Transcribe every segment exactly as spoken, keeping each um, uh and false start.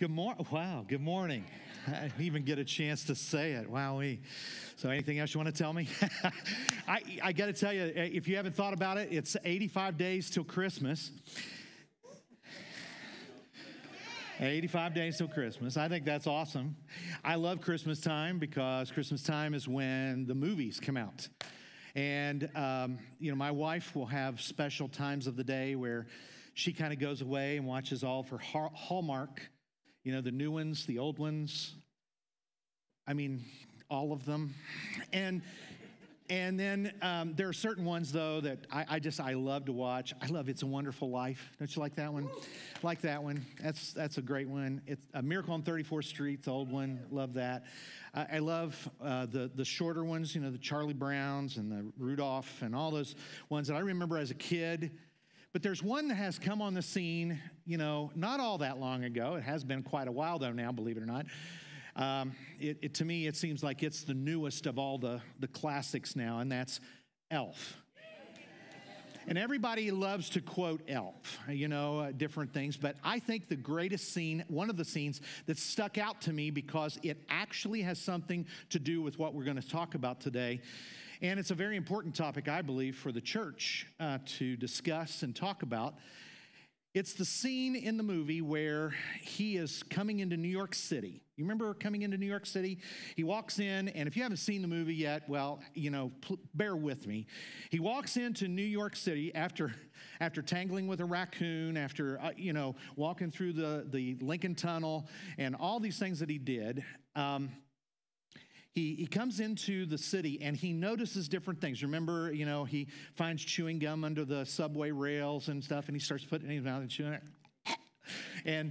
Good morning. Wow. Good morning. I didn't even get a chance to say it. Wowee. So anything else you want to tell me? I, I got to tell you, if you haven't thought about it, it's eighty-five days till Christmas. eighty-five days till Christmas. I think that's awesome. I love Christmas time because Christmas time is when the movies come out. And, um, you know, my wife will have special times of the day where she kind of goes away and watches all of her Hallmark. You know, the new ones, the old ones, I mean, all of them. And and then um, there are certain ones, though, that I, I just, I love to watch. I love It's a Wonderful Life. Don't you like that one? Like that one. That's that's a great one. It's a Miracle on thirty-fourth street, the old one. Love that. Uh, I love uh, the, the shorter ones, you know, the Charlie Browns and the Rudolph and all those ones that I remember as a kid. But there's one that has come on the scene, you know, not all that long ago. It has been quite a while, though, now, believe it or not. Um, it, it, to me, it seems like it's the newest of all the, the classics now, and that's Elf. And everybody loves to quote Elf, you know, uh, different things. But I think the greatest scene, one of the scenes that stuck out to me because it actually has something to do with what we're going to talk about today. And it's a very important topic, I believe, for the church uh, to discuss and talk about. It's the scene in the movie where he is coming into New York City. You remember coming into New York City? He walks in, and if you haven't seen the movie yet, well, you know, bear with me. He walks into New York City after after tangling with a raccoon, after, uh, you know, walking through the, the Lincoln Tunnel and all these things that he did. Um He, he comes into the city, and he notices different things. Remember, you know, he finds chewing gum under the subway rails and stuff, and he starts putting it in his mouth and chewing it. And,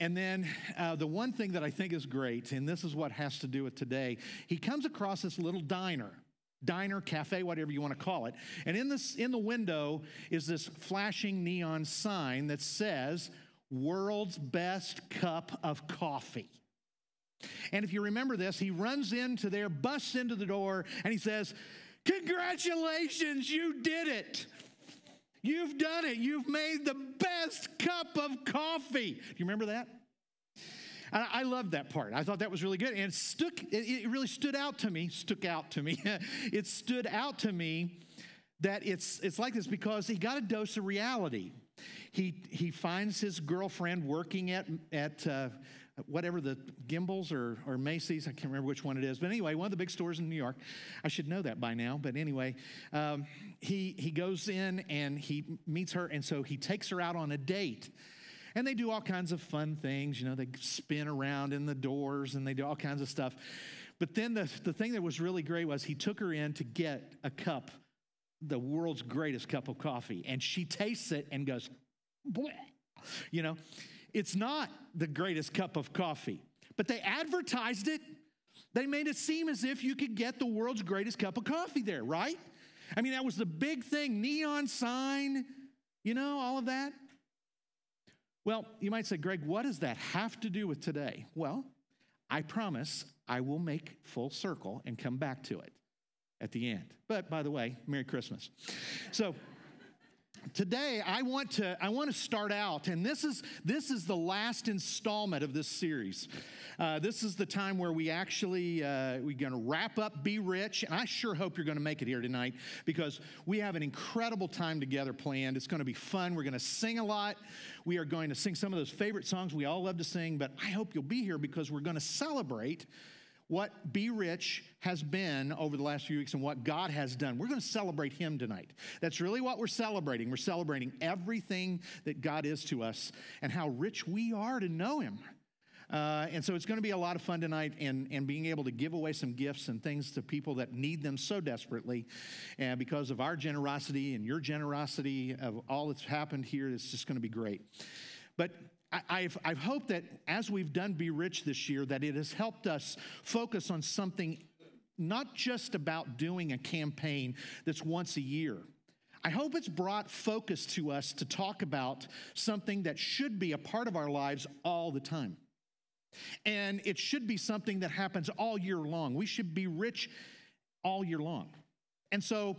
and then uh, the one thing that I think is great, and this is what has to do with today, he comes across this little diner, diner, cafe, whatever you want to call it. And in, this, in the window is this flashing neon sign that says, "World's Best Cup of Coffee." And if you remember this, he runs into there, busts into the door, and he says, "Congratulations, you did it. You've done it. You've made the best cup of coffee." Do you remember that? I loved that part. I thought that was really good. And it, stuck, it really stood out to me. Stuck out to me. It stood out to me that it's, it's like this because he got a dose of reality. He, he finds his girlfriend working at... at uh, whatever the Gimbel's or, or Macy's, I can't remember which one it is. But anyway, one of the big stores in New York. I should know that by now. But anyway, um, he, he goes in and he meets her. And so he takes her out on a date. And they do all kinds of fun things. You know, they spin around in the doors and they do all kinds of stuff. But then the, the thing that was really great was he took her in to get a cup, the world's greatest cup of coffee. And she tastes it and goes, "Bleh." You know. It's not the greatest cup of coffee, but they advertised it. They made it seem as if you could get the world's greatest cup of coffee there, right? I mean, that was the big thing, neon sign, you know, all of that. Well, you might say, "Greg, what does that have to do with today?" Well, I promise I will make full circle and come back to it at the end. But by the way, Merry Christmas. So... Today, I want to I want to start out, and this is this is the last installment of this series. Uh, this is the time where we actually uh, we're going to wrap up Be Rich, and I sure hope you're going to make it here tonight because we have an incredible time together planned. It's going to be fun. We're going to sing a lot. We are going to sing some of those favorite songs we all love to sing. But I hope you'll be here because we're going to celebrate what Be Rich has been over the last few weeks and what God has done. We're going to celebrate him tonight. That's really what we're celebrating. We're celebrating everything that God is to us and how rich we are to know him. Uh, and so it's going to be a lot of fun tonight and, and being able to give away some gifts and things to people that need them so desperately. And because of our generosity and your generosity of all that's happened here, it's just going to be great. But I've, I've hoped that as we've done Be Rich this year, that it has helped us focus on something not just about doing a campaign that's once a year. I hope it's brought focus to us to talk about something that should be a part of our lives all the time. And it should be something that happens all year long. We should be rich all year long. And so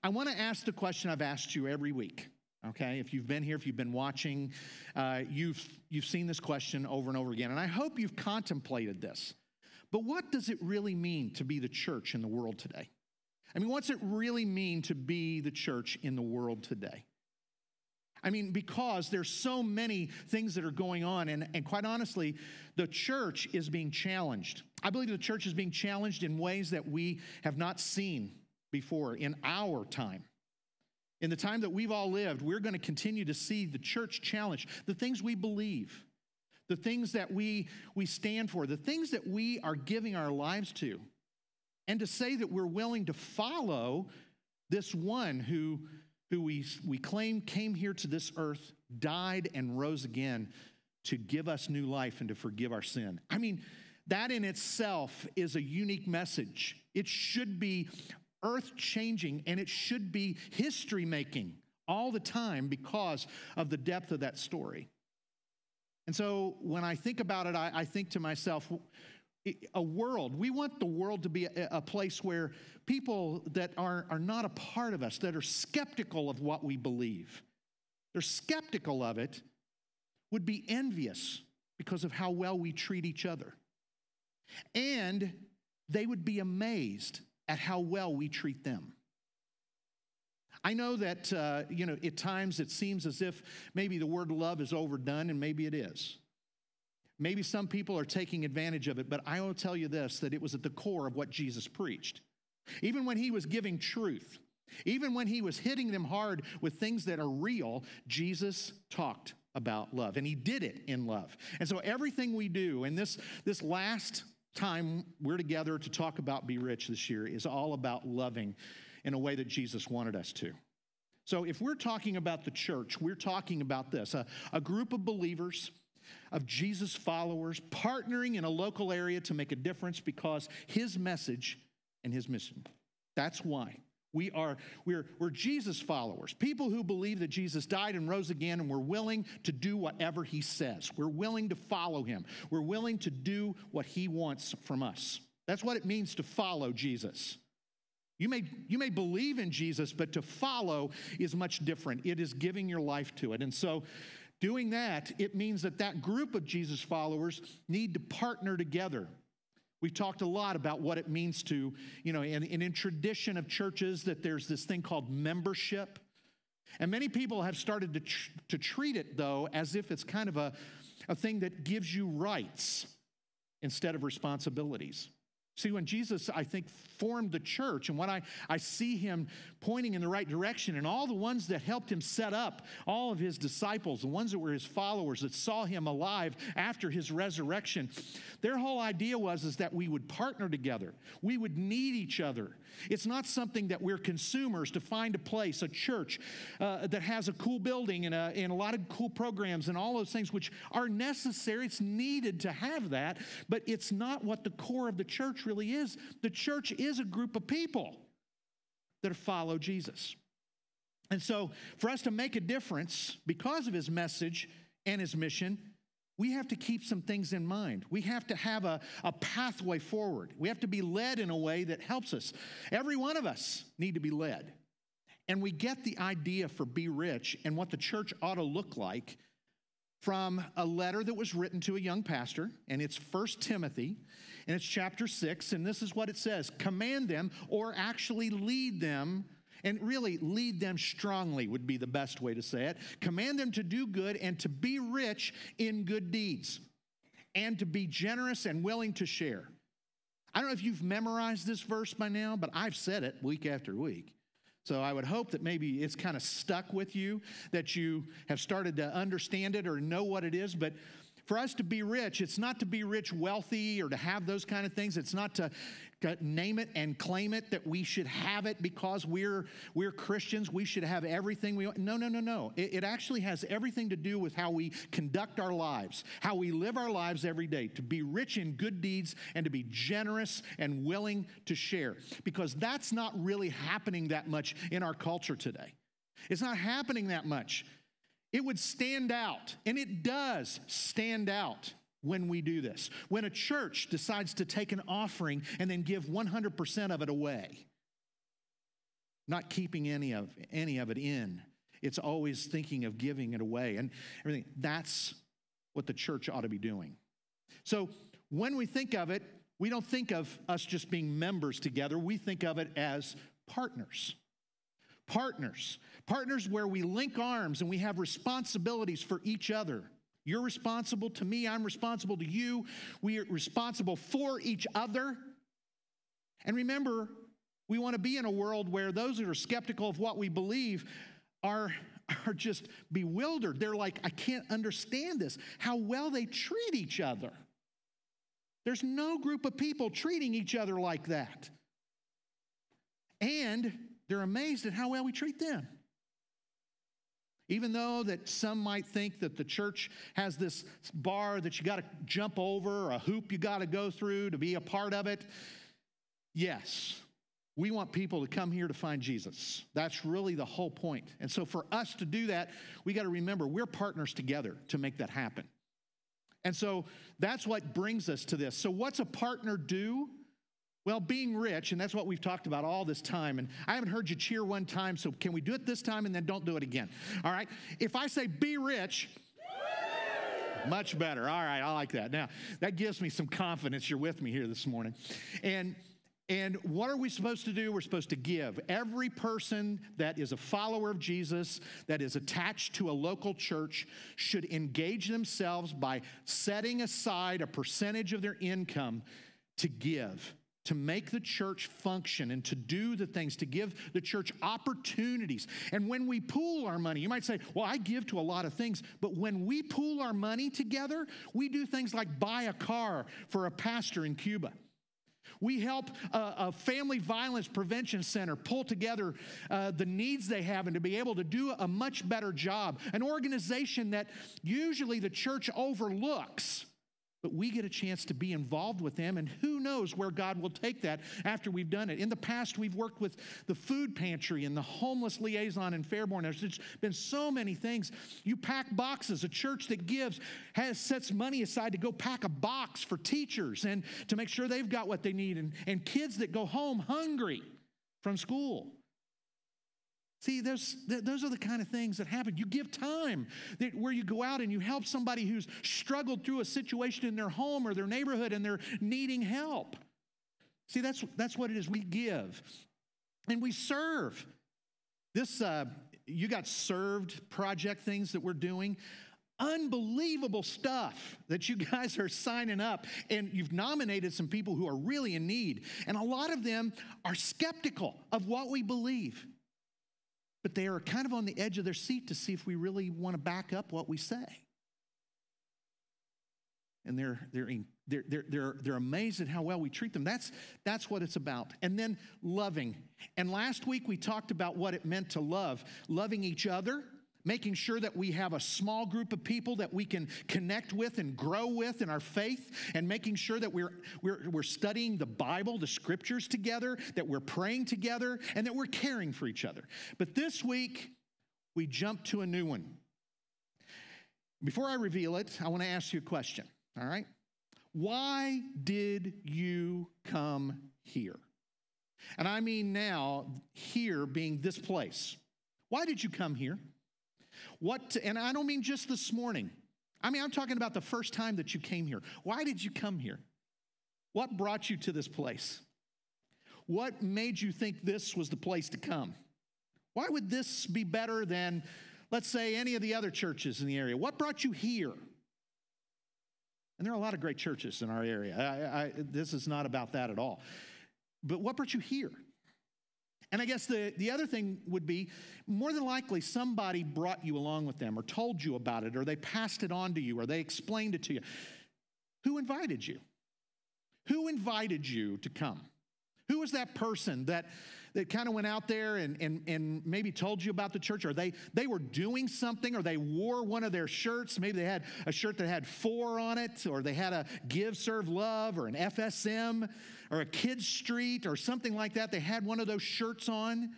I want to ask the question I've asked you every week. Okay, if you've been here, if you've been watching, uh, you've, you've seen this question over and over again. And I hope you've contemplated this. But what does it really mean to be the church in the world today? I mean, what's it really mean to be the church in the world today? I mean, because there's so many things that are going on, and, and quite honestly, the church is being challenged. I believe the church is being challenged in ways that we have not seen before in our time. In the time that we've all lived, we're going to continue to see the church challenge, the things we believe, the things that we, we stand for, the things that we are giving our lives to, and to say that we're willing to follow this one who, who we, we claim came here to this earth, died and rose again to give us new life and to forgive our sin. I mean, that in itself is a unique message. It should be earth-changing, and it should be history-making all the time because of the depth of that story. And so when I think about it, I, I think to myself, a world, we want the world to be a, a place where people that are, are not a part of us, that are skeptical of what we believe, they're skeptical of it, would be envious because of how well we treat each other. And they would be amazed at how well we treat them. I know that, uh, you know, at times it seems as if maybe the word love is overdone, and maybe it is. Maybe some people are taking advantage of it, but I will tell you this, that it was at the core of what Jesus preached. Even when he was giving truth, even when he was hitting them hard with things that are real, Jesus talked about love, and he did it in love. And so everything we do, and this, this last time we're together to talk about Be Rich this year is all about loving in a way that Jesus wanted us to. So if we're talking about the church, we're talking about this, a, a group of believers, of Jesus followers, partnering in a local area to make a difference because his message and his mission. That's why we are, we're, we're Jesus followers, people who believe that Jesus died and rose again, and we're willing to do whatever he says. We're willing to follow him. We're willing to do what he wants from us. That's what it means to follow Jesus. You may, you may believe in Jesus, but to follow is much different. It is giving your life to it. And so doing that, it means that that group of Jesus followers need to partner together. We've talked a lot about what it means to, you know, and, and in tradition of churches that there's this thing called membership. And many people have started to, tr to treat it, though, as if it's kind of a, a thing that gives you rights instead of responsibilities. See, when Jesus, I think, formed the church, and when I, I see him pointing in the right direction, and all the ones that helped him set up, all of his disciples, the ones that were his followers that saw him alive after his resurrection, their whole idea was is that we would partner together. We would need each other. It's not something that we're consumers to find a place, a church uh, that has a cool building and a, and a lot of cool programs and all those things which are necessary. It's needed to have that, but it's not what the core of the church really is. The church is a group of people that follow Jesus. And so for us to make a difference because of his message and his mission, we have to keep some things in mind. We have to have a, a pathway forward. We have to be led in a way that helps us. Every one of us need to be led. And we get the idea for Be Rich and what the church ought to look like from a letter that was written to a young pastor, and it's First Timothy, and it's chapter six, and this is what it says. Command them, or actually lead them, and really lead them strongly would be the best way to say it. Command them to do good and to be rich in good deeds, and to be generous and willing to share. I don't know if you've memorized this verse by now, but I've said it week after week. So I would hope that maybe it's kind of stuck with you, that you have started to understand it or know what it is. But for us to be rich, it's not to be rich wealthy or to have those kind of things. It's not to name it and claim it that we should have it because we're, we're Christians. We should have everything we want. No, no, no, no. It, it actually has everything to do with how we conduct our lives, how we live our lives every day, to be rich in good deeds and to be generous and willing to share, because that's not really happening that much in our culture today. It's not happening that much. It would stand out, and it does stand out when we do this. When a church decides to take an offering and then give one hundred percent of it away, not keeping any of, any of it in, It's always thinking of giving it away and everything. That's what the church ought to be doing. So when we think of it, we don't think of us just being members together. We think of it as partners. Partners. Partners where we link arms and we have responsibilities for each other. You're responsible to me. I'm responsible to you. We are responsible for each other. And remember, we want to be in a world where those that are skeptical of what we believe are, are just bewildered. They're like, I can't understand this, how well they treat each other. There's no group of people treating each other like that. And they're amazed at how well we treat them. Even though that some might think that the church has this bar that you got to jump over, a hoop you got to go through to be a part of it. Yes, we want people to come here to find Jesus. That's really the whole point. And so for us to do that, we got to remember we're partners together to make that happen. And so that's what brings us to this. So what's a partner do? Well, being rich, and that's what we've talked about all this time, and I haven't heard you cheer one time, so can we do it this time and then don't do it again? All right? If I say be rich, much better. All right, I like that. Now, that gives me some confidence you're with me here this morning. And and what are we supposed to do? We're supposed to give. Every person that is a follower of Jesus, that is attached to a local church, should engage themselves by setting aside a percentage of their income to give, to make the church function and to do the things, to give the church opportunities. And when we pool our money, you might say, well, I give to a lot of things, but when we pool our money together, we do things like buy a car for a pastor in Cuba. We help uh, a family violence prevention center pull together uh, the needs they have and to be able to do a much better job. An organization that usually the church overlooks, but we get a chance to be involved with them, and who knows where God will take that after we've done it. In the past, we've worked with the food pantry and the homeless liaison in Fairborn. There's been so many things. You pack boxes. A church that gives has sets money aside to go pack a box for teachers and to make sure they've got what they need, and, and kids that go home hungry from school. See, those, those are the kind of things that happen. You give time that where you go out and you help somebody who's struggled through a situation in their home or their neighborhood and they're needing help. See, that's, that's what it is. We give. And we serve. This uh, You Got Served project things that we're doing. Unbelievable stuff that you guys are signing up. And you've nominated some people who are really in need. And a lot of them are skeptical of what we believe. But they are kind of on the edge of their seat to see if we really want to back up what we say. And they're, they're, they're, they're, they're amazed at how well we treat them. That's, that's what it's about. And then loving. And last week we talked about what it meant to love. Loving each other, making sure that we have a small group of people that we can connect with and grow with in our faith, and making sure that we're, we're, we're studying the Bible, the scriptures together, that we're praying together, and that we're caring for each other. But this week, we jump to a new one. Before I reveal it, I want to ask you a question, all right? Why did you come here? And I mean now, here being this place. Why did you come here? What to, and I don't mean just this morning. I mean, I'm talking about the first time that you came here. Why did you come here? What brought you to this place? What made you think this was the place to come? Why would this be better than, let's say, any of the other churches in the area? What brought you here? And there are a lot of great churches in our area. I, I, this is not about that at all. But what brought you here? And I guess the, the other thing would be, more than likely, somebody brought you along with them or told you about it, or they passed it on to you, or they explained it to you. Who invited you? Who invited you to come? Who was that person that, that kind of went out there and, and, and maybe told you about the church, or they, they were doing something, or they wore one of their shirts? Maybe they had a shirt that had four on it, or they had a Give, Serve, Love, or an F S M, or a Kids Street, or something like that. They had one of those shirts on,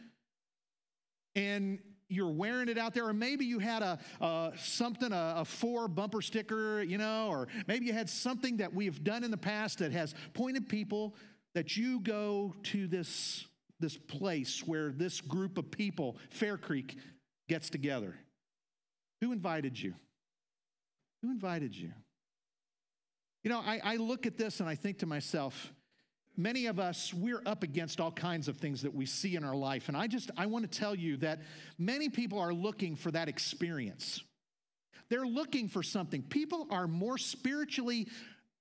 and you're wearing it out there, or maybe you had a, a something, a, a four bumper sticker, you know, or maybe you had something that we've done in the past that has pointed people that you go to this, this place where this group of people, Fair Creek, gets together. Who invited you? Who invited you? You know, I, I look at this and I think to myself, many of us, we're up against all kinds of things that we see in our life. And I just, I want to tell you that many people are looking for that experience. They're looking for something. People are more spiritually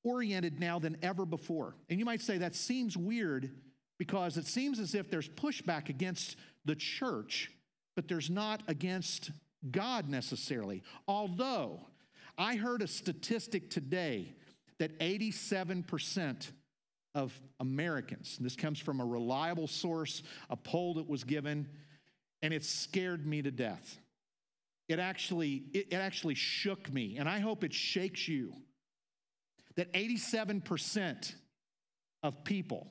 oriented now than ever before. And you might say that seems weird because it seems as if there's pushback against the church, but there's not against God necessarily. Although I heard a statistic today that eighty-seven percent of Americans, and this comes from a reliable source, a poll that was given, and it scared me to death. It actually, it, it actually shook me, and I hope it shakes you, that eighty-seven percent of people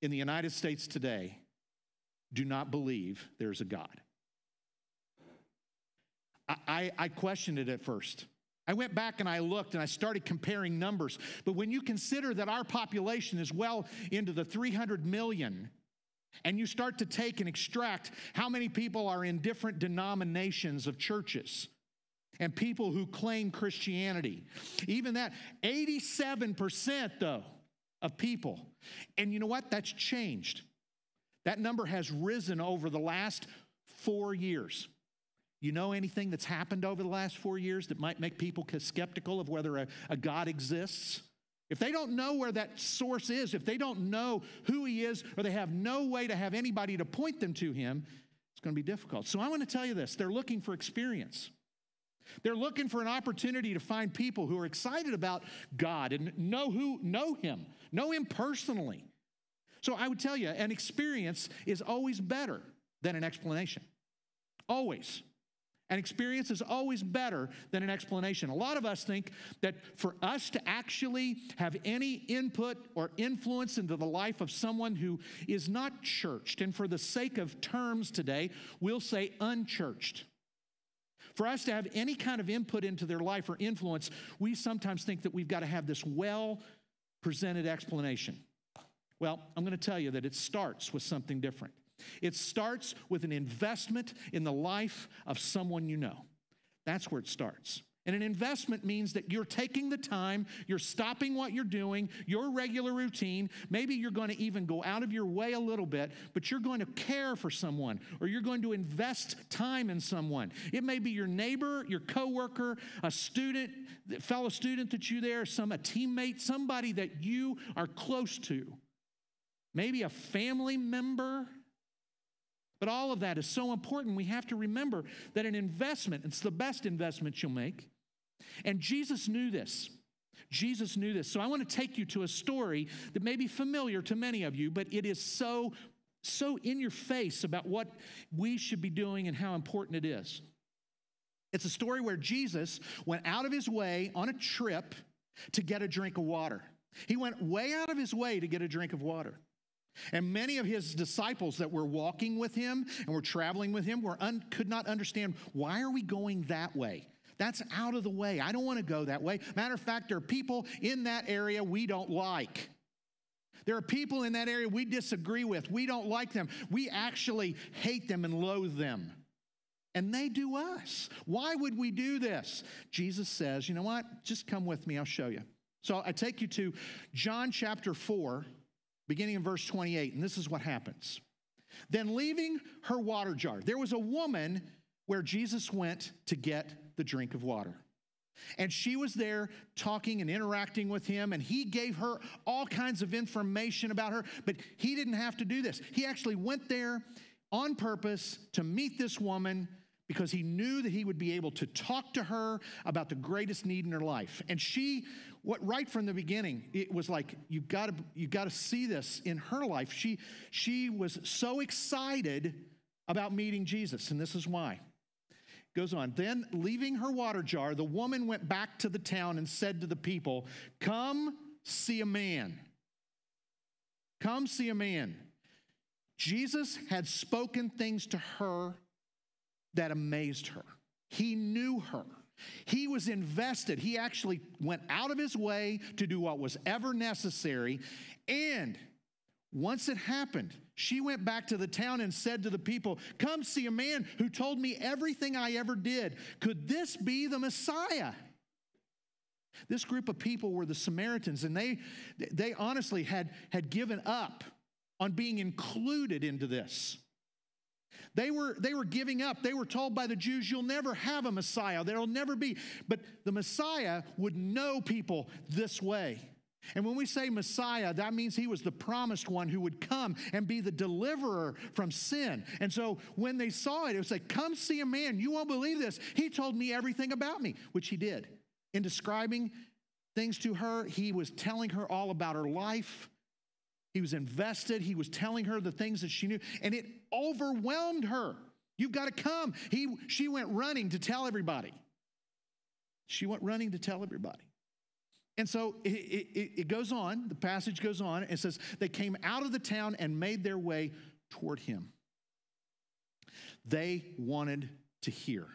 in the United States today do not believe there's a God. I, I, I questioned it at first. I went back and I looked and I started comparing numbers. But when you consider that our population is well into the three hundred million, and you start to take and extract how many people are in different denominations of churches and people who claim Christianity, even that, eighty-seven percent though of people. And you know what? That's changed. That number has risen over the last four years. You know anything that's happened over the last four years that might make people skeptical of whether a, a God exists? If they don't know where that source is, if they don't know who he is, or they have no way to have anybody to point them to him, it's going to be difficult. So I want to tell you this. They're looking for experience. They're looking for an opportunity to find people who are excited about God and know who, know him, know him personally. So I would tell you, an experience is always better than an explanation. Always. An experience is always better than an explanation. A lot of us think that for us to actually have any input or influence into the life of someone who is not churched, and for the sake of terms today, we'll say unchurched. For us to have any kind of input into their life or influence, we sometimes think that we've got to have this well-presented explanation. Well, I'm going to tell you that it starts with something different. It starts with an investment in the life of someone you know. That's where it starts. And an investment means that you're taking the time, you're stopping what you're doing, your regular routine. Maybe you're going to even go out of your way a little bit, but you're going to care for someone, or you're going to invest time in someone. It may be your neighbor, your coworker, a student, fellow student that you there, some a teammate, somebody that you are close to. Maybe a family member. But all of that is so important. We have to remember that an investment, it's the best investment you'll make. And Jesus knew this. Jesus knew this. So I want to take you to a story that may be familiar to many of you, but it is so, so in your face about what we should be doing and how important it is. It's a story where Jesus went out of his way on a trip to get a drink of water. He went way out of his way to get a drink of water. And many of his disciples that were walking with him and were traveling with him were un- could not understand, why are we going that way? That's out of the way. I don't want to go that way. Matter of fact, there are people in that area we don't like. There are people in that area we disagree with. We don't like them. We actually hate them and loathe them. And they do us. Why would we do this? Jesus says, you know what? Just come with me. I'll show you. So I take you to John chapter four. Beginning in verse twenty-eight, and this is what happens. Then leaving her water jar, there was a woman where Jesus went to get the drink of water. And she was there talking and interacting with him, and he gave her all kinds of information about her, but he didn't have to do this. He actually went there on purpose to meet this woman because he knew that he would be able to talk to her about the greatest need in her life. And she, what right from the beginning, it was like, you've got to, you've got to see this in her life. She, she was so excited about meeting Jesus, and this is why. It goes on, then leaving her water jar, the woman went back to the town and said to the people, come see a man. Come see a man. Jesus had spoken things to her that amazed her. He knew her. He was invested. He actually went out of his way to do what was ever necessary. And once it happened, She went back to the town and said to the people, come see a man who told me everything I ever did. Could this be the Messiah? This group of people were the Samaritans, and they, they honestly had, had given up on being included into this. They were, they were giving up. They were told by the Jews, you'll never have a Messiah. There will never be. But the Messiah would know people this way. And when we say Messiah, that means he was the promised one who would come and be the deliverer from sin. And so when they saw it, it was like, come see a man. You won't believe this. He told me everything about me, which he did. In describing things to her, he was telling her all about her life. He was invested. He was telling her the things that she knew, and it overwhelmed her. You've got to come. He, she went running to tell everybody. She went running to tell everybody. And so it, it, it goes on. The passage goes on. It says, they came out of the town and made their way toward him. They wanted to hear.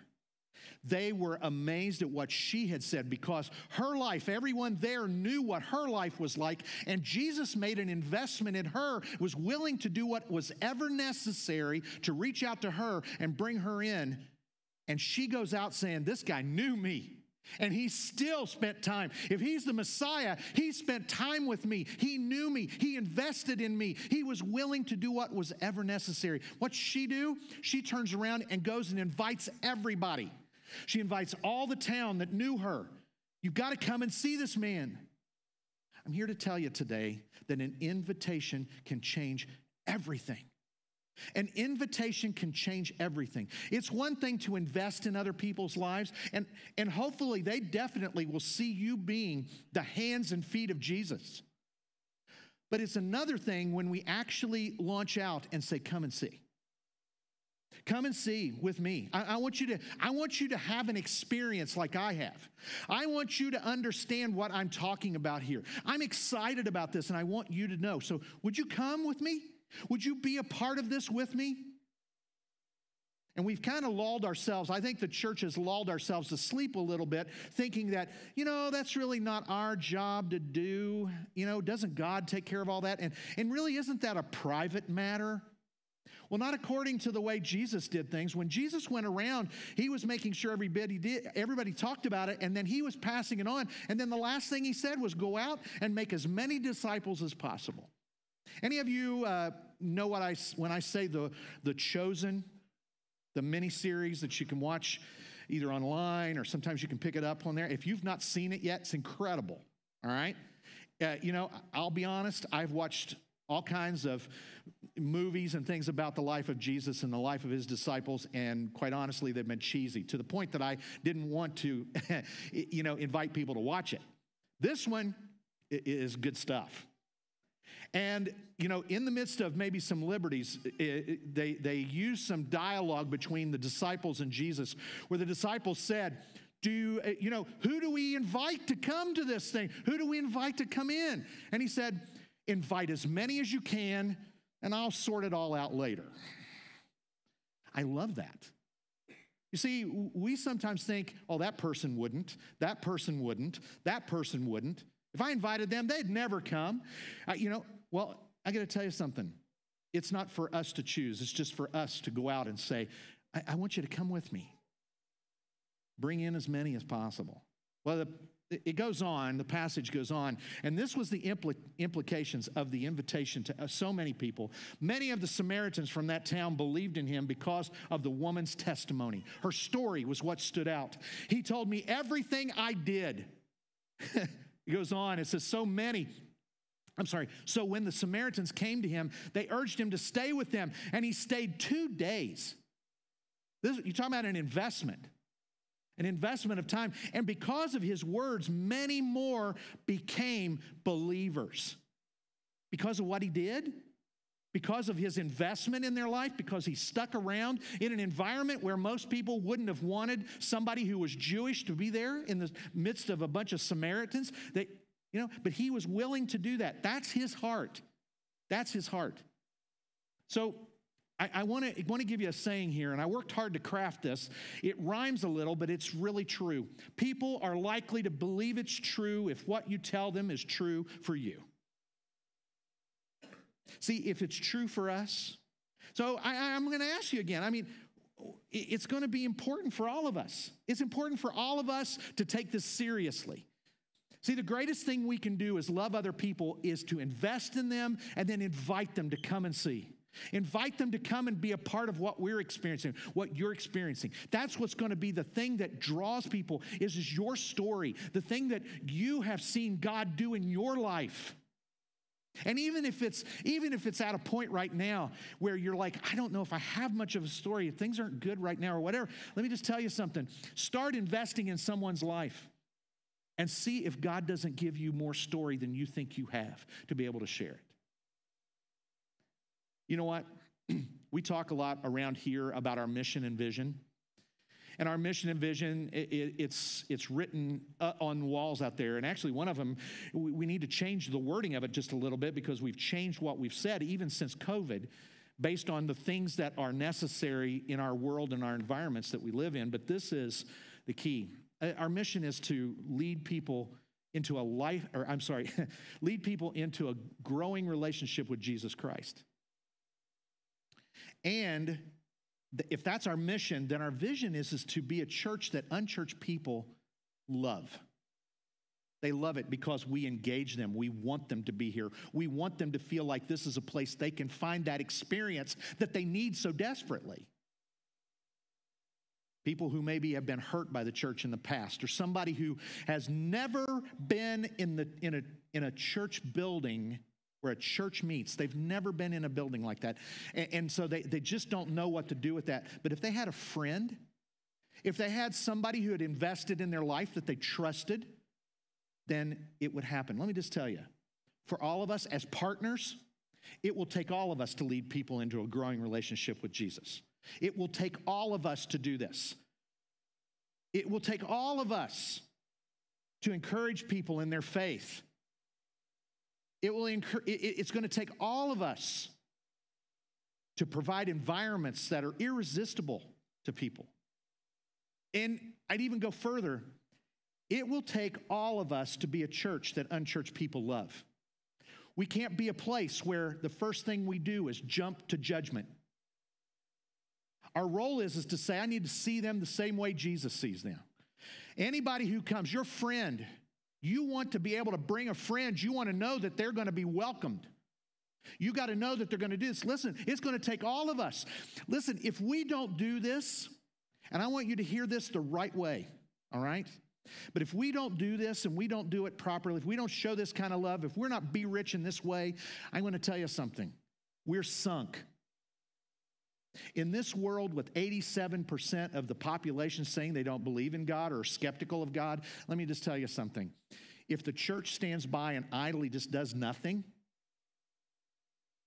They were amazed at what she had said, because her life, everyone there knew what her life was like, and Jesus made an investment in her, was willing to do what was ever necessary to reach out to her and bring her in. And she goes out saying, this guy knew me, and he still spent time. If he's the Messiah, he spent time with me. He knew me. He invested in me. He was willing to do what was ever necessary. What's she do? She turns around and goes and invites everybody. She invites all the town that knew her. You've got to come and see this man. I'm here to tell you today that an invitation can change everything. An invitation can change everything. It's one thing to invest in other people's lives, and, and hopefully they definitely will see you being the hands and feet of Jesus. But it's another thing when we actually launch out and say, come and see. Come and see with me. I, I, want you to, I want you to have an experience like I have. I want you to understand what I'm talking about here. I'm excited about this, and I want you to know. So would you come with me? Would you be a part of this with me? And we've kind of lulled ourselves. I think the church has lulled ourselves to sleep a little bit, thinking that, you know, that's really not our job to do. You know, doesn't God take care of all that? And, and really, isn't that a private matter? Well, not according to the way Jesus did things. When Jesus went around, he was making sure everybody did, everybody talked about it, and then he was passing it on. And then the last thing he said was, go out and make as many disciples as possible. Any of you uh, know what I, when I say the, the Chosen, the miniseries that you can watch either online or sometimes you can pick it up on there? If you've not seen it yet, it's incredible, all right? Uh, you know, I'll be honest, I've watched all kinds of movies and things about the life of Jesus and the life of his disciples, and quite honestly, they've been cheesy to the point that I didn't want to, you know, invite people to watch it. This one is good stuff. And, you know, in the midst of maybe some liberties, it, they, they used some dialogue between the disciples and Jesus, where the disciples said, do, you know, who do we invite to come to this thing? Who do we invite to come in? And he said, invite as many as you can, and I'll sort it all out later. I love that. You see, we sometimes think, oh, that person wouldn't, that person wouldn't, that person wouldn't. If I invited them, they'd never come. Uh, you know, well, I got to tell you something. It's not for us to choose. It's just for us to go out and say, I, I want you to come with me. Bring in as many as possible. Well, the It goes on, the passage goes on, and this was the impl- implications of the invitation to so many people. Many of the Samaritans from that town believed in him because of the woman's testimony. Her story was what stood out. He told me everything I did. It goes on, it says, so many, I'm sorry, so when the Samaritans came to him, they urged him to stay with them, and he stayed two days. This, you're talking about an investment. An investment of time. And because of his words, many more became believers. Because of what he did, because of his investment in their life, because he stuck around in an environment where most people wouldn't have wanted somebody who was Jewish to be there in the midst of a bunch of Samaritans. That, you know, but he was willing to do that. That's his heart. That's his heart. So I want to want to give you a saying here, and I worked hard to craft this. It rhymes a little, but it's really true. People are likely to believe it's true if what you tell them is true for you. See, if it's true for us. So I, I'm going to ask you again. I mean, it's going to be important for all of us. It's important for all of us to take this seriously. See, the greatest thing we can do as love other people is to invest in them and then invite them to come and see. Invite them to come and be a part of what we're experiencing, what you're experiencing. That's what's going to be the thing that draws people is, is your story, the thing that you have seen God do in your life. And even if it's even if it's at a point right now where you're like, I don't know if I have much of a story, things aren't good right now or whatever, let me just tell you something. Start investing in someone's life and see if God doesn't give you more story than you think you have to be able to share it. You know what? We talk a lot around here about our mission and vision. And our mission and vision, it, it, it's, it's written uh, on walls out there. And actually, one of them, we, we need to change the wording of it just a little bit because we've changed what we've said even since COVID based on the things that are necessary in our world and our environments that we live in. But this is the key. Our mission is to lead people into a life, or I'm sorry, lead people into a growing relationship with Jesus Christ. And if that's our mission, then our vision is, is to be a church that unchurched people love. They love it because we engage them. We want them to be here. We want them to feel like this is a place they can find that experience that they need so desperately. People who maybe have been hurt by the church in the past, or somebody who has never been in, the, in, a, in a church building where a church meets. They've never been in a building like that. And, and so they, they just don't know what to do with that. But if they had a friend, if they had somebody who had invested in their life that they trusted, then it would happen. Let me just tell you, for all of us as partners, it will take all of us to lead people into a growing relationship with Jesus. It will take all of us to do this. It will take all of us to encourage people in their faith. It will incur, it's going to take all of us to provide environments that are irresistible to people. And I'd even go further. It will take all of us to be a church that unchurched people love. We can't be a place where the first thing we do is jump to judgment. Our role is, is to say, I need to see them the same way Jesus sees them. Anybody who comes, your friend, you want to be able to bring a friend. You want to know that they're going to be welcomed. You got to know that they're going to do this. Listen, it's going to take all of us. Listen, if we don't do this, and I want you to hear this the right way, all right? But if we don't do this and we don't do it properly, if we don't show this kind of love, if we're not be rich in this way, I'm going to tell you something. We're sunk. In this world with eighty-seven percent of the population saying they don't believe in God or are skeptical of God, let me just tell you something. If the church stands by and idly just does nothing,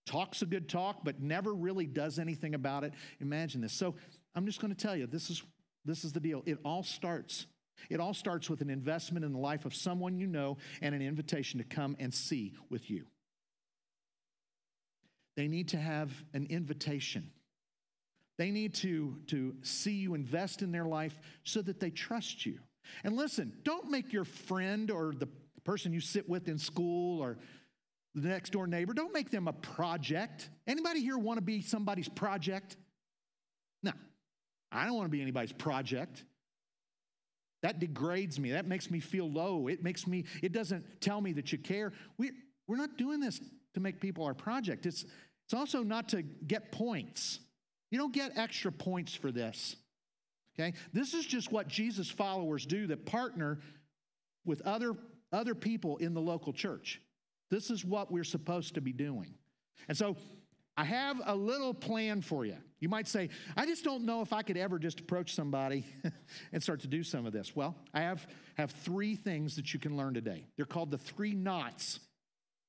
talks a good talk, but never really does anything about it, imagine this. So I'm just going to tell you, this is, this is the deal. It all starts. It all starts with an investment in the life of someone you know and an invitation to come and see with you. They need to have an invitation. They need to, to see you invest in their life so that they trust you. And listen, don't make your friend or the person you sit with in school or the next door neighbor, don't make them a project. Anybody here want to be somebody's project? No, I don't want to be anybody's project. That degrades me. That makes me feel low. It makes me, it doesn't tell me that you care. We, we're not doing this to make people our project. It's, it's also not to get points. You don't get extra points for this, okay? This is just what Jesus followers do that partner with other, other people in the local church. This is what we're supposed to be doing. And so I have a little plan for you. You might say, I just don't know if I could ever just approach somebody and start to do some of this. Well, I have, have three things that you can learn today. They're called the three knots,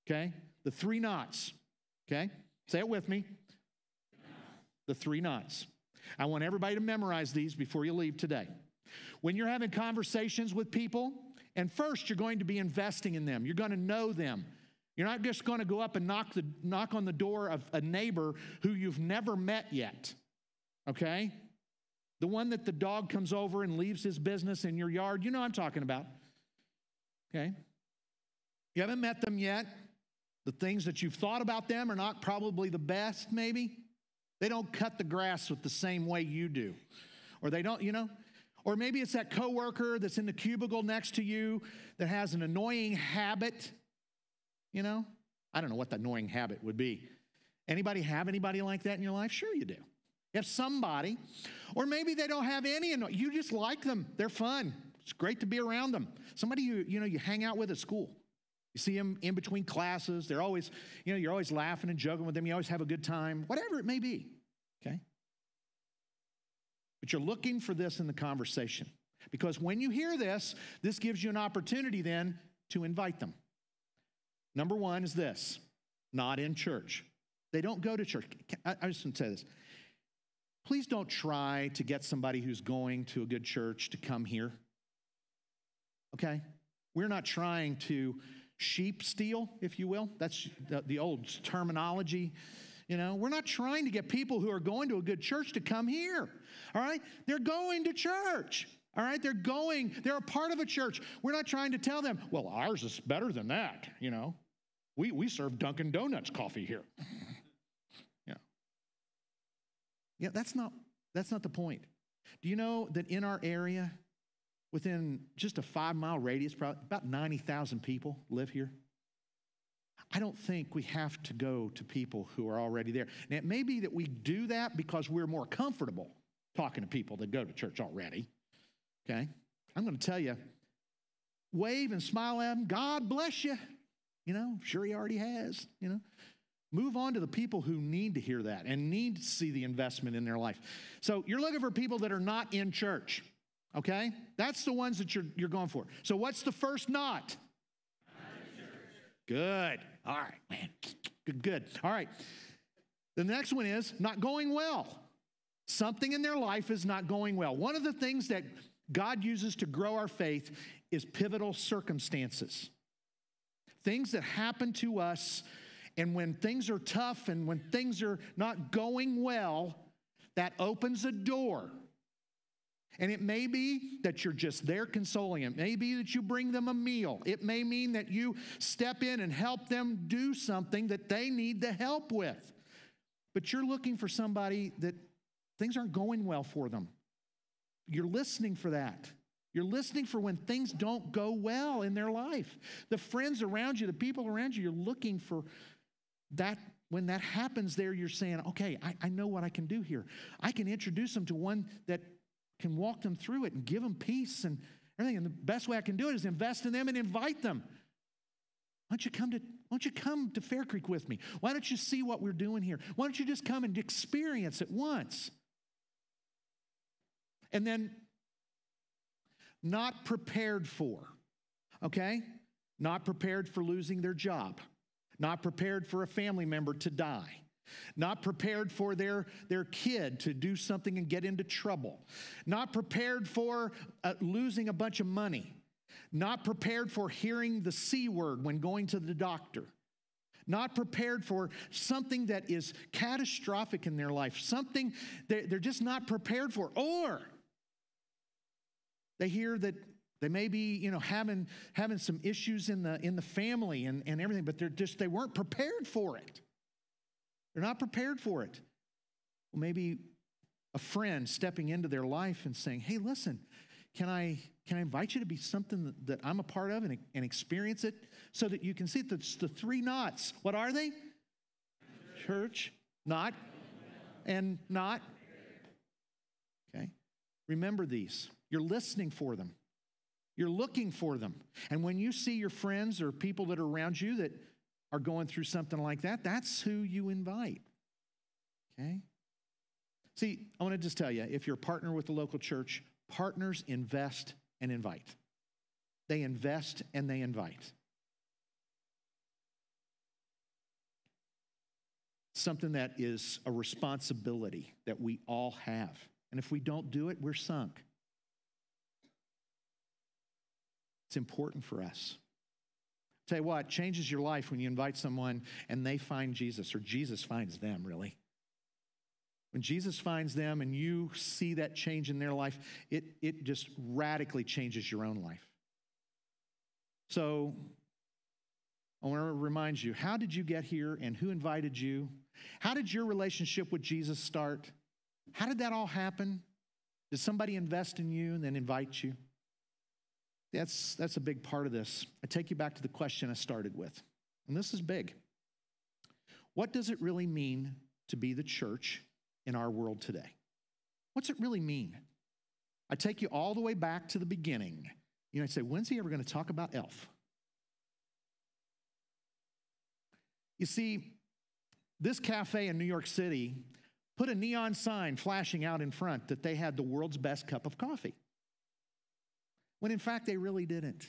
okay? The three knots, okay? Say it with me. The three knots. I want everybody to memorize these before you leave today. When you're having conversations with people, and first you're going to be investing in them. You're going to know them. You're not just going to go up and knock the knock on the door of a neighbor who you've never met yet. Okay? The one that the dog comes over and leaves his business in your yard. You know what I'm talking about. Okay? You haven't met them yet. The things that you've thought about them are not probably the best, maybe. They don't cut the grass with the same way you do. Or they don't, you know. Or maybe it's that coworker that's in the cubicle next to you that has an annoying habit, you know. I don't know what that annoying habit would be. Anybody have anybody like that in your life? Sure you do. You have somebody. Or maybe they don't have any annoying. You just like them. They're fun. It's great to be around them. Somebody you, you know, you hang out with at school. You see them in between classes. They're always, you know, you're always laughing and joking with them. You always have a good time, whatever it may be, okay? But you're looking for this in the conversation, because when you hear this, this gives you an opportunity then to invite them. Number one is this: not in church. They don't go to church. I just want to say this. Please don't try to get somebody who's going to a good church to come here, okay? We're not trying to sheep steal, if you will. That's the, the old terminology. You know, we're not trying to get people who are going to a good church to come here, all right? They're going to church, all right? They're going, they're a part of a church. We're not trying to tell them, well, ours is better than that, you know. We, we serve Dunkin' Donuts coffee here. Yeah. Yeah, that's not, that's not the point. Do you know that in our area, within just a five-mile radius, probably about ninety thousand people live here? I don't think we have to go to people who are already there. Now, it may be that we do that because we're more comfortable talking to people that go to church already, okay? I'm going to tell you, wave and smile at them. God bless you. You know, I'm sure he already has, you know. Move on to the people who need to hear that and need to see the investment in their life. So you're looking for people that are not in church. Okay? That's the ones that you're, you're going for. So what's the first not? Good. All right, man. Good, good. All right. The next one is not going well. Something in their life is not going well. One of the things that God uses to grow our faith is pivotal circumstances. Things that happen to us, and when things are tough and when things are not going well, that opens a door. And it may be that you're just there consoling. It may be that you bring them a meal. It may mean that you step in and help them do something that they need the help with. But you're looking for somebody that things aren't going well for them. You're listening for that. You're listening for when things don't go well in their life. The friends around you, the people around you, you're looking for that. When that happens there, you're saying, okay, I, I know what I can do here. I can introduce them to one that can walk them through it and give them peace and everything. And the best way I can do it is invest in them and invite them. Why don't you come to, why don't you come to Fair Creek with me? Why don't you see what we're doing here? Why don't you just come and experience it once? And then not prepared for, okay? Not prepared for losing their job. Not prepared for a family member to die. Not prepared for their, their kid to do something and get into trouble. Not prepared for uh, losing a bunch of money. Not prepared for hearing the C word when going to the doctor. Not prepared for something that is catastrophic in their life. Something they're, they're just not prepared for. Or they hear that they may be, you know, having, having some issues in the, in the family and, and everything, but they're just, they weren't prepared for it. They're not prepared for it. Well, maybe a friend stepping into their life and saying, hey, listen, can I, can I invite you to be something that, that I'm a part of and, and experience it so that you can see it? That's the three nots. What are they? Church, not, and not. Okay. Remember these. You're listening for them. You're looking for them. And when you see your friends or people that are around you that are going through something like that, that's who you invite, okay? See, I want to just tell you, if you're a partner with the local church, partners invest and invite. They invest and they invite. Something that is a responsibility that we all have. And if we don't do it, we're sunk. It's important for us. Tell you what, changes your life when you invite someone and they find Jesus, or Jesus finds them, really. When Jesus finds them and you see that change in their life, it, it just radically changes your own life. So I want to remind you, how did you get here and who invited you? How did your relationship with Jesus start? How did that all happen? Did somebody invest in you and then invite you? That's, that's a big part of this. I take you back to the question I started with. And this is big. What does it really mean to be the church in our world today? What's it really mean? I take you all the way back to the beginning. You know, I'd say, when's he ever going to talk about Elf? You see, this cafe in New York City put a neon sign flashing out in front that they had the world's best cup of coffee, when in fact they really didn't.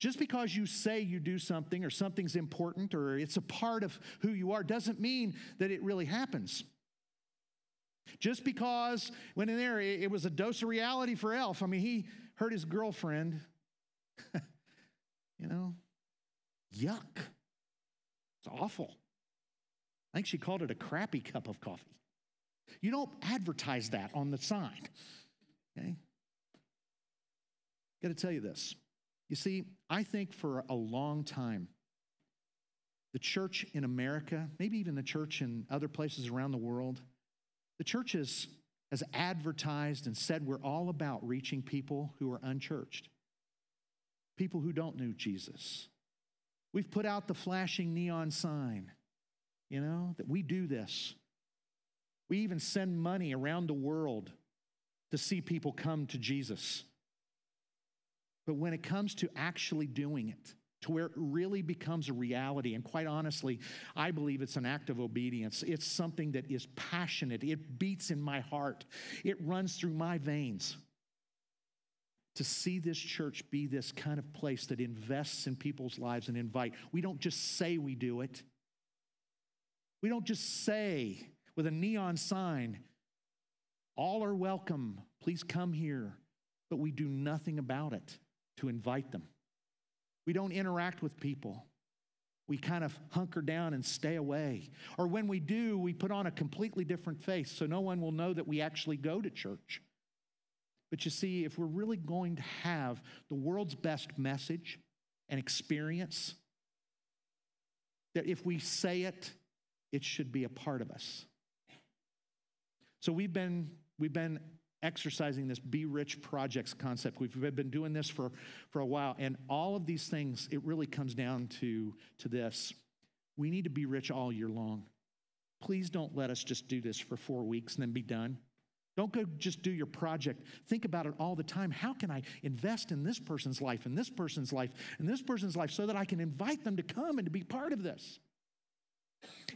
Just because you say you do something or something's important or it's a part of who you are doesn't mean that it really happens. Just because when in there it was a dose of reality for Elf. I mean, he hurt his girlfriend. You know, yuck. It's awful. I think she called it a crappy cup of coffee. You don't advertise that on the sign. Okay? Got to tell you this. You see, I think for a long time, the church in America, maybe even the church in other places around the world, the church has, has advertised and said we're all about reaching people who are unchurched, people who don't know Jesus. We've put out the flashing neon sign, you know, that we do this. We even send money around the world to see people come to Jesus. But when it comes to actually doing it, to where it really becomes a reality, and quite honestly, I believe it's an act of obedience. It's something that is passionate. It beats in my heart. It runs through my veins. To see this church be this kind of place that invests in people's lives and invite. We don't just say we do it. We don't just say with a neon sign, all are welcome, please come here. But we do nothing about it to invite them. We don't interact with people. We kind of hunker down and stay away. Or when we do, we put on a completely different face so no one will know that we actually go to church. But you see, if we're really going to have the world's best message and experience, that if we say it, it should be a part of us. So we've been, we've been exercising this Be Rich projects concept. We've been doing this for, for a while. And all of these things, it really comes down to, to this. We need to be rich all year long. Please don't let us just do this for four weeks and then be done. Don't go just do your project. Think about it all the time. How can I invest in this person's life and this person's life and this person's life so that I can invite them to come and to be part of this?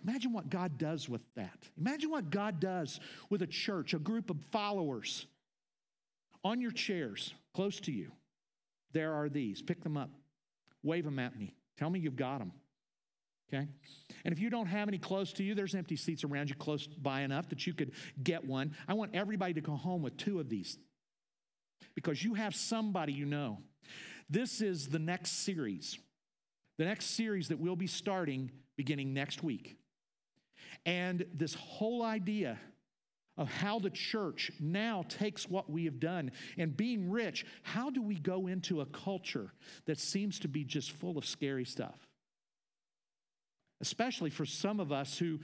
Imagine what God does with that. Imagine what God does with a church, a group of followers. On your chairs, close to you, there are these. Pick them up. Wave them at me. Tell me you've got them. Okay? And if you don't have any close to you, there's empty seats around you close by enough that you could get one. I want everybody to go home with two of these because you have somebody you know. This is the next series. The next series that we'll be starting beginning next week. And this whole idea of how the church now takes what we have done and being rich, how do we go into a culture that seems to be just full of scary stuff? Especially for some of us who,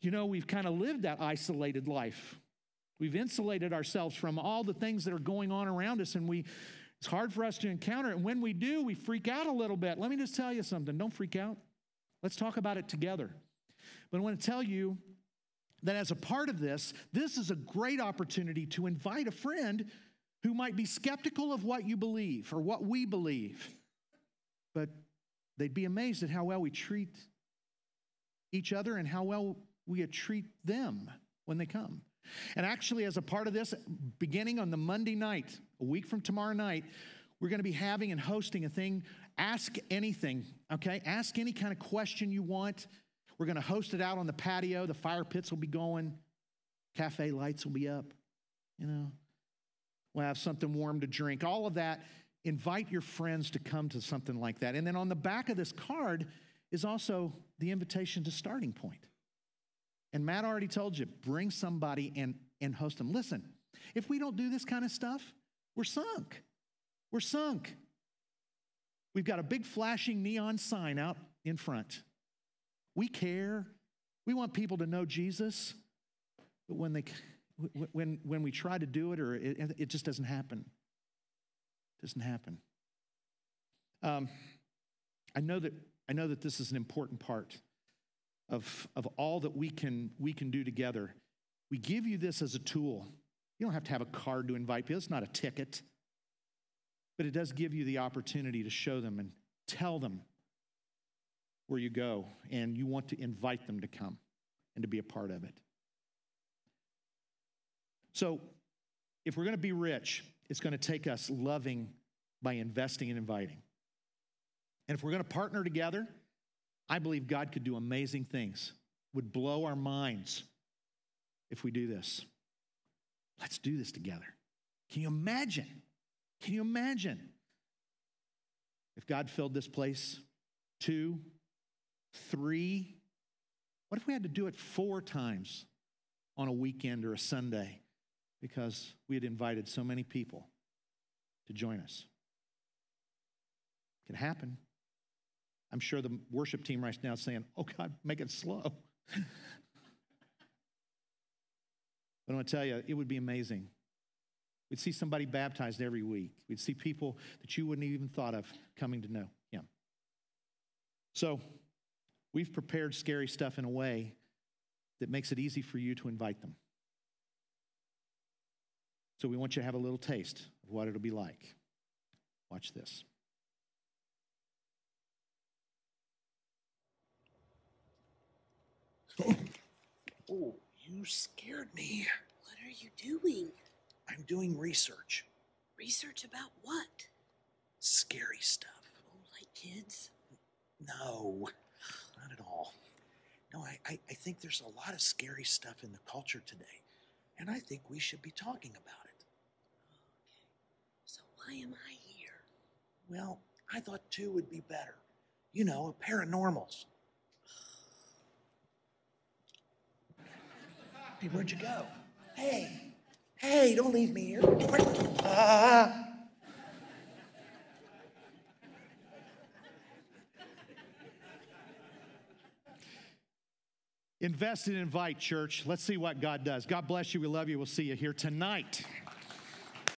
you know, we've kind of lived that isolated life. We've insulated ourselves from all the things that are going on around us, and we it's hard for us to encounter it. And when we do, we freak out a little bit. Let me just tell you something. Don't freak out. Let's talk about it together. But I want to tell you that as a part of this, this is a great opportunity to invite a friend who might be skeptical of what you believe or what we believe, but they'd be amazed at how well we treat each other and how well we treat them when they come. And actually, as a part of this, beginning on the Monday night, a week from tomorrow night, we're going to be having and hosting a thing, Ask Anything, okay? Ask any kind of question you want. We're going to host it out on the patio. The fire pits will be going. Cafe lights will be up, you know. We'll have something warm to drink. All of that. Invite your friends to come to something like that. And then on the back of this card is also the invitation to Starting Point. And Matt already told you, bring somebody and, and host them. Listen, if we don't do this kind of stuff, we're sunk. We're sunk. We've got a big flashing neon sign out in front. We care. We want people to know Jesus. But when they, when, when we try to do it, or it, it just doesn't happen. It doesn't happen. Um, I know that I know that this is an important part of of all that we can we can do together. We give you this as a tool. You don't have to have a card to invite people. It's not a ticket. But it does give you the opportunity to show them and tell them where you go, and you want to invite them to come and to be a part of it. So if we're going to be rich, it's going to take us loving by investing and inviting. And if we're going to partner together, I believe God could do amazing things, would blow our minds if we do this. Let's do this together. Can you imagine? Can you imagine if God filled this place two, three? What if we had to do it four times on a weekend or a Sunday because we had invited so many people to join us? It could happen. I'm sure the worship team right now is saying, oh, God, make it slow. But I'm going to tell you, it would be amazing. We'd see somebody baptized every week. We'd see people that you wouldn't even thought of coming to know him. So we've prepared scary stuff in a way that makes it easy for you to invite them. So we want you to have a little taste of what it'll be like. Watch this. Oh, you scared me. What are you doing? I'm doing research. Research about what? Scary stuff. Oh, like kids? No, not at all. No, I, I, I think there's a lot of scary stuff in the culture today, and I think we should be talking about it. Okay, so why am I here? Well, I thought two would be better. You know, paranormals. Hey, where'd you go? Hey! Hey, don't leave me here. Ah. Invest and invite, church. Let's see what God does. God bless you. We love you. We'll see you here tonight.